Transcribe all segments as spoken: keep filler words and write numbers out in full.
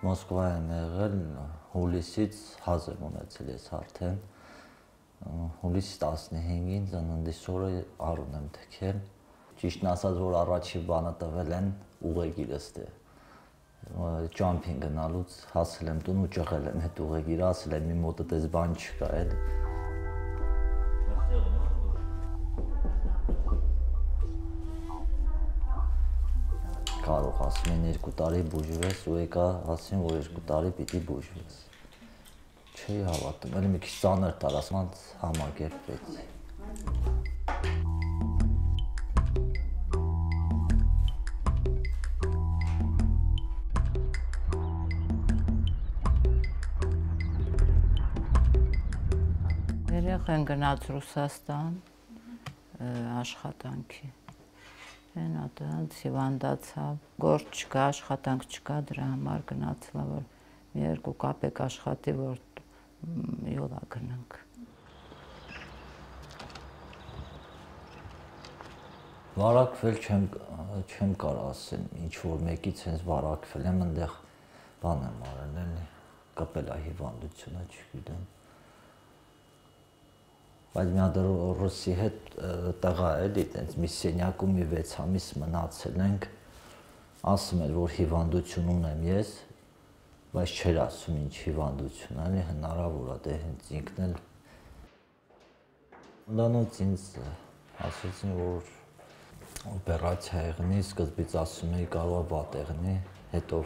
Մոսկվայ եմ եղել, հուլիսից հազիվ ունեցել ես արդեն, հուլիսի տասնհինգին ծննդիս օրը առուն եմ թքել, ճիշտն ասած որ առաջի բանը տվել են ուղեգիրստը, ջամփին գնալուց հասել եմ տուն ու ճղել եմ հետ ուղեգիրը, ասել եմ իմ մոտդ էս բան չկա էլ Կարող ասում են երկու տարի բուժվես ու եկա ասին որ երկու տարի պիտի բուժվես Չի հավատում էլ մի քիչ ծանր տարածմանց համակերպվեցի Երեխան գնաց Ռուսաստան աշխատանքի Են ատանց հիվանդացավ, գործ չկա, աշխատանք չկա, դրա համար գնացա, որ մի երկու կապեկ աշխատի, որ յոլա գնանք։ Վարակվել չեմ կարող ասեմ, ինչ որ մեկից հենց վարակվել եմ, այնտեղ բան եմ արել, էլի, կապել է հիվանդությունը, չգիտեմ։ Բայց մի հատ ռուսի հետ տղա էլի, տենց մի սենյակում մի վեց ամիս մնացել ենք, ասում էր, որ հիվանդություն ունեմ ես, բայց չէր ասում ինչ հիվանդություն, էլի հնարավոր է դե հենց ինքն էլ։ Դրանից ինձ ասեցին, որ օպերացիա եղնի, սկզբից ասում էի կարող է վատ եղնի, հետո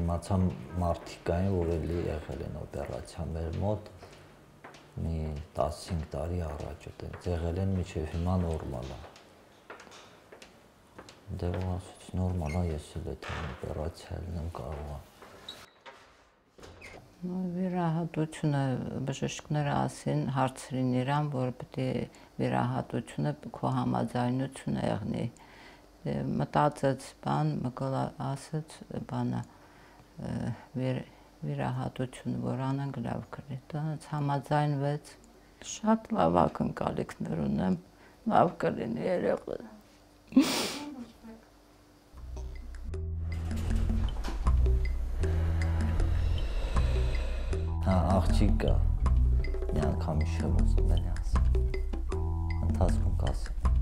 իմացա մարդիկային, որ էլի եղել են օպերացիա մեր մոտ, մի տասնհինգ տարի առաջ այդպես եղել են միջև հիմա նորմալ է դե ու ասած նորմալ է ես էլ այդ օպերացիան եմ կարող է վիրահատությունը բժիշկները ասեն հարցրին իրան որ պետք է վիրահատությունը քո համաձայնություն եղնի մտածած բան մկլա ասած բանա վեր վիրահատություն, որ անենք լավ կրի, դրանց համաձայնվեց, շատ լավ ակնկալիքներ ունեմ, լավ կլինի երեխը։ Հա, աղջիկը մի անգամ հիշեմ ուզում էի ասել, ընթացքում կասեմ։